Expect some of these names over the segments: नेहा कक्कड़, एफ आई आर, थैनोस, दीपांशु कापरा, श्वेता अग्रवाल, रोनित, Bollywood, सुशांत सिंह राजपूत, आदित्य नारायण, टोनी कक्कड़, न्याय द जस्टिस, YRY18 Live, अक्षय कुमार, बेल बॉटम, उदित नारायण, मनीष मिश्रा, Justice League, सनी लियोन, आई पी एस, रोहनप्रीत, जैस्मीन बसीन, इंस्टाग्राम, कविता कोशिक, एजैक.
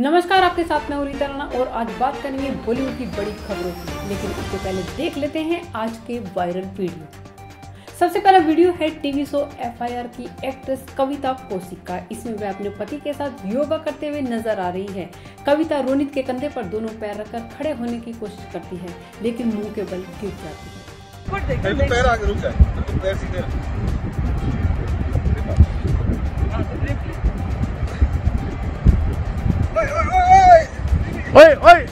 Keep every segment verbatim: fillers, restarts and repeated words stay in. नमस्कार, आपके साथ मैं रोनित और आज बात करेंगे बॉलीवुड की बड़ी खबरों की। लेकिन इससे पहले देख लेते हैं आज के वायरल वीडियो। सबसे पहला वीडियो है TV show एफ आई आर की एक्ट्रेस कविता कोशिक का। इसमें वह अपने पति के साथ योगा करते हुए नजर आ रही है। कविता रोनित के कंधे पर दोनों पैर रखकर खड़े होने की कोशिश करती है, लेकिन मुंह के बल गिर जाती है। ओए ओए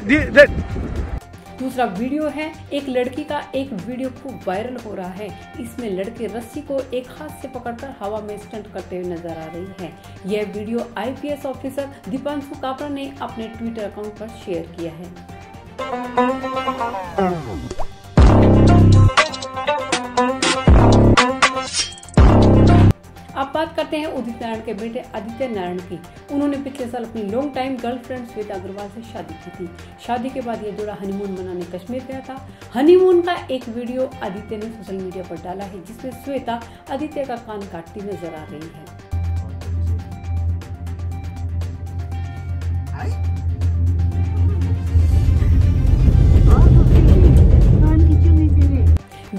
दूसरा वीडियो है एक लड़की का। एक वीडियो खूब वायरल हो रहा है। इसमें लड़के रस्सी को एक हाथ से पकड़कर हवा में स्टंट करते हुए नजर आ रही है। यह video आई पी एस officer दीपांशु कापरा ने अपने ट्विटर अकाउंट पर शेयर किया है। अब बात करते हैं उदित नारायण के बेटे आदित्य नारायण की। उन्होंने पिछले साल अपनी long time girlfriend श्वेता अग्रवाल से शादी की थी। शादी के बाद ये जोड़ा हनीमून मनाने कश्मीर गया था। हनीमून का एक वीडियो आदित्य ने सोशल मीडिया पर डाला है, जिसमें श्वेता आदित्य का कान काटती नजर आ रही है।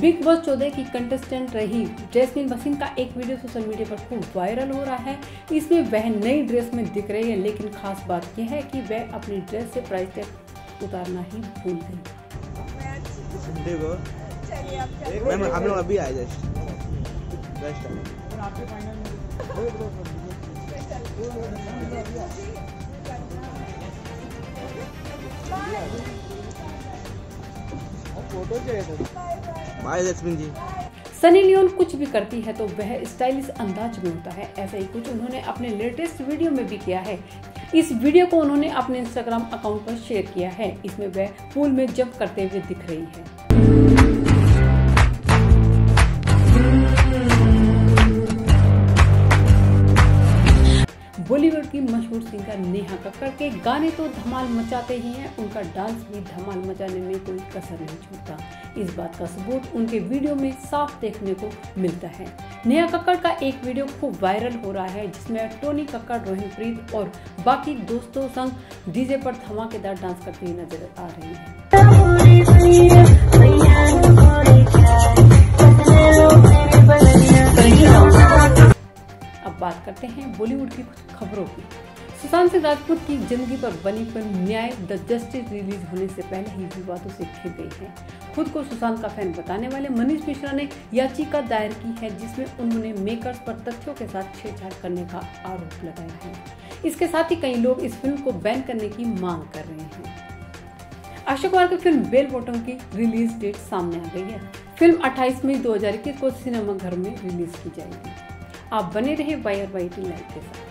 बिग बॉस चौदह की कंटेस्टेंट रही जैस्मीन बसीन का एक वीडियो सोशल मीडिया पर खूब वायरल हो रहा है। इसमें वह नई ड्रेस में दिख रही है, लेकिन खास बात यह है कि वह अपनी ड्रेस से प्राइस टैग उतारना ही भूल गई। हम लोग अभी आए just by jasmine ji. सनी लियोन कुछ भी करती है तो वह स्टाइलिश अंदाज में होता है। ऐसा ही कुछ उन्होंने अपने लेटेस्ट वीडियो में भी किया है। इस वीडियो को उन्होंने अपने इंस्टाग्राम अकाउंट पर शेयर किया है। इसमें वह पूल में जंप करते हुए दिख रही है। बॉलीवुड की मशहूर सिंगर नेहा कक्कड़ के गाने तो धमाल मचाते ही हैं, उनका डांस भी धमाल मचाने में कोई कसर नहीं छोड़ता। इस बात का सबूत उनके वीडियो में साफ देखने को मिलता है। नेहा कक्कड़ का एक वीडियो खूब वायरल हो रहा है, जिसमें टोनी कक्कड़, रोहनप्रीत और बाकी दोस्तों संग डीजे पर धमाकेदार डांस करते हुए नजर आ रही है। अब बात करते हैं बॉलीवुड की कुछ खबरों की। सुशांत सिंह राजपूत की जिंदगी पर बनी फिल्म न्याय द जस्टिस रिलीज होने से पहले ही विवादों से घिर गई है। खुद को सुशांत का फैन बताने वाले मनीष मिश्रा ने याचिका दायर की है, जिसमें उन्होंने मेकर्स पर तथ्यों के साथ छेड़छाड़ करने का आरोप लगाया है। इसके साथ ही कई लोग इस फिल्म को बैन करने की मांग कर रहे हैं। अक्षय कुमार की फिल्म बेल बॉटम की रिलीज डेट सामने आ गई है। फिल्म अट्ठाईस मई दो हजार इक्कीस को सिनेमाघर में रिलीज की जाएगी। आप बने रहे वाई आर वाई अठारह लाइव के साथ।